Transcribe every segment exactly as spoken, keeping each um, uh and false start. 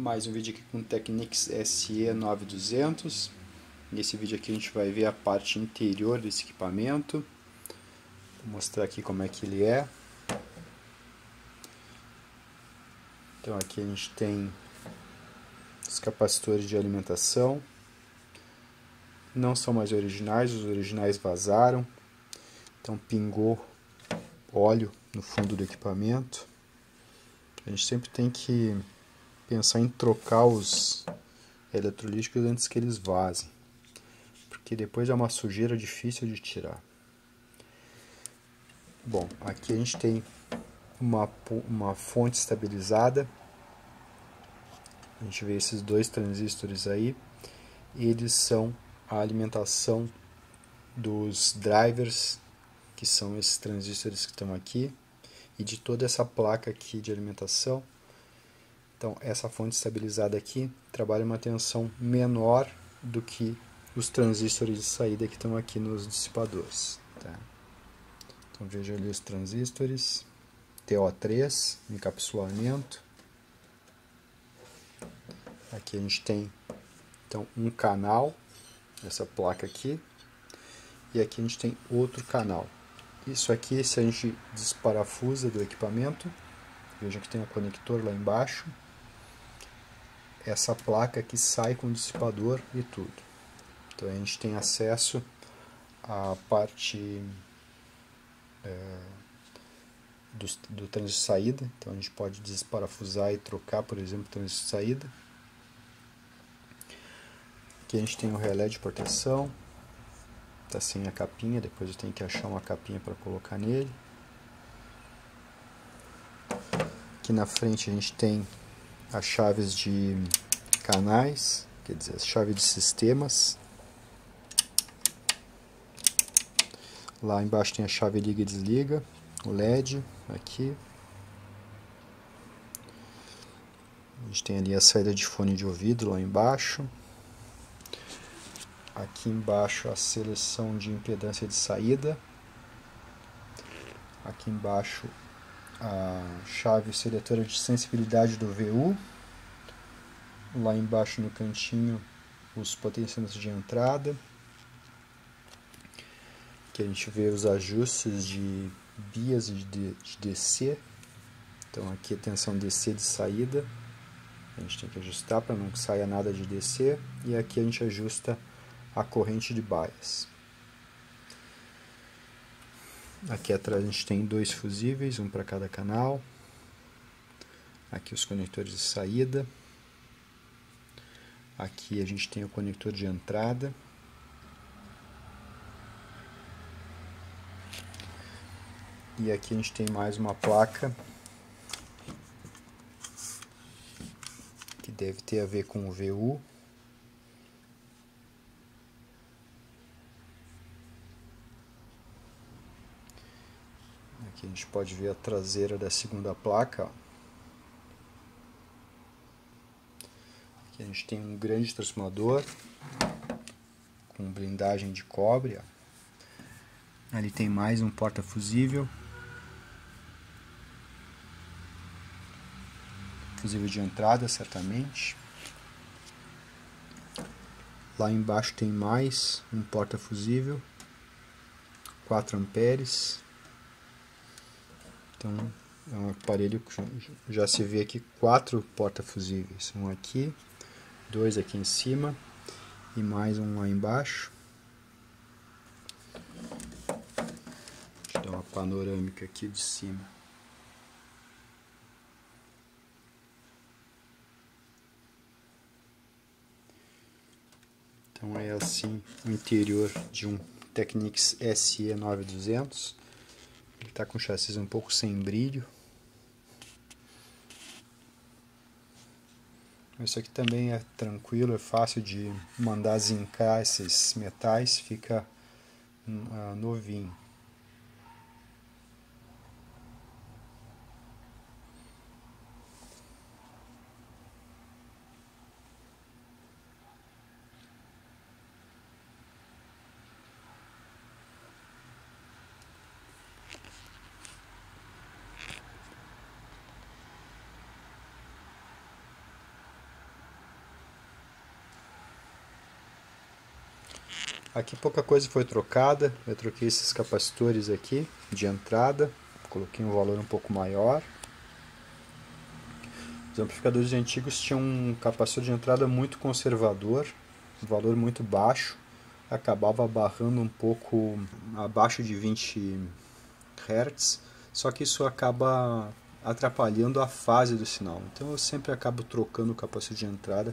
Mais um vídeo aqui com Technics S E nove duzentos. Nesse vídeo aqui a gente vai ver a parte interior desse equipamento. Vou mostrar aqui como é que ele é. Então aqui a gente tem os capacitores de alimentação. Não são mais originais, os originais vazaram. Então pingou óleo no fundo do equipamento. A gente sempre tem que pensar em trocar os eletrolíticos antes que eles vazem, porque depois é uma sujeira difícil de tirar. Bom, aqui a gente tem uma, uma fonte estabilizada. A gente vê esses dois transistores aí, eles são a alimentação dos drivers, que são esses transistores que estão aqui, e de toda essa placa aqui de alimentação. Então, essa fonte estabilizada aqui trabalha uma tensão menor do que os transistores de saída que estão aqui nos dissipadores. Tá? Então, veja ali os transistores, T O três, encapsulamento. Aqui a gente tem então, um canal, essa placa aqui, e aqui a gente tem outro canal. Isso aqui, se a gente desparafusa do equipamento, veja que tem um conector lá embaixo. Essa placa aqui sai com o dissipador e tudo. Então a gente tem acesso à parte é, do, do transistor de saída. Então a gente pode desparafusar e trocar, por exemplo, o transistor de saída. Aqui a gente tem um relé de proteção. Está sem a capinha, depois eu tenho que achar uma capinha para colocar nele. Aqui na frente a gente tem as chaves de canais, quer dizer, as chaves de sistemas. Lá embaixo tem a chave liga e desliga, o L E D aqui. A gente tem ali a saída de fone de ouvido lá embaixo. Aqui embaixo a seleção de impedância de saída. Aqui embaixo a chave seletora de sensibilidade do V U, lá embaixo no cantinho os potenciômetros de entrada, que a gente vê os ajustes de bias e de D C, então aqui a tensão D C de saída, a gente tem que ajustar para não saia nada de D C, e aqui a gente ajusta a corrente de bias. Aqui atrás a gente tem dois fusíveis, um para cada canal. Aqui os conectores de saída. Aqui a gente tem o conector de entrada. E aqui a gente tem mais uma placa, que deve ter a ver com o V U. Aqui a gente pode ver a traseira da segunda placa. Aqui a gente tem um grande transformador com blindagem de cobre. Ali tem mais um porta-fusível. Fusível de entrada, certamente. Lá embaixo tem mais um porta-fusível, quatro amperes. Então, é um aparelho que já se vê aqui quatro porta-fusíveis. Um aqui, dois aqui em cima e mais um lá embaixo. Deixa eu dar uma panorâmica aqui de cima. Então é assim o interior de um Technics S E nove duzentos. Ele está com o chassis um pouco sem brilho. Isso aqui também é tranquilo, é fácil de mandar zincar esses metais, fica uh, novinho. Aqui pouca coisa foi trocada, eu troquei esses capacitores aqui de entrada, coloquei um valor um pouco maior. Os amplificadores antigos tinham um capacitor de entrada muito conservador, um valor muito baixo, acabava barrando um pouco abaixo de vinte hertz, só que isso acaba atrapalhando a fase do sinal, então eu sempre acabo trocando o capacitor de entrada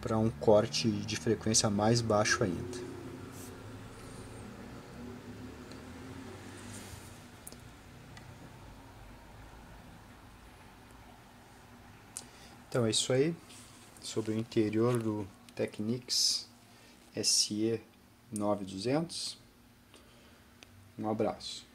para um corte de frequência mais baixo ainda. Então é isso aí, sobre o interior do Technics S E nove mil e duzentos. Um abraço.